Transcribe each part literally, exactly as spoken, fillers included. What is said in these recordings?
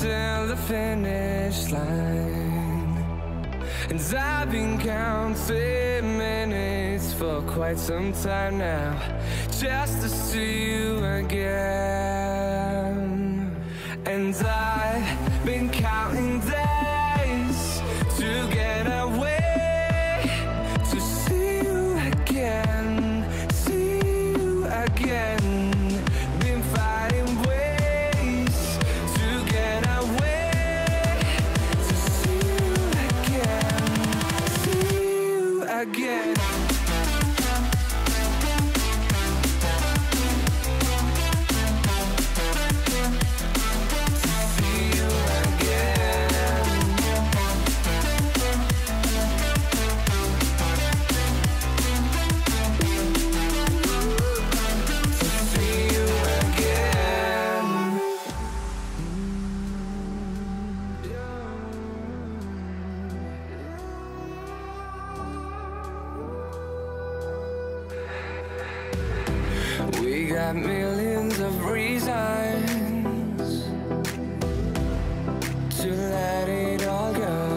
till the finish line. And I've been counting minutes for quite some time now, just to see you again. And I've been counting days to get away, to see you again, see you again. Been fighting ways to get away, to see you again, see you again. We got millions of reasons to let it all go.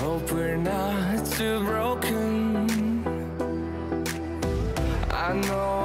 Hope we're not too broken. I know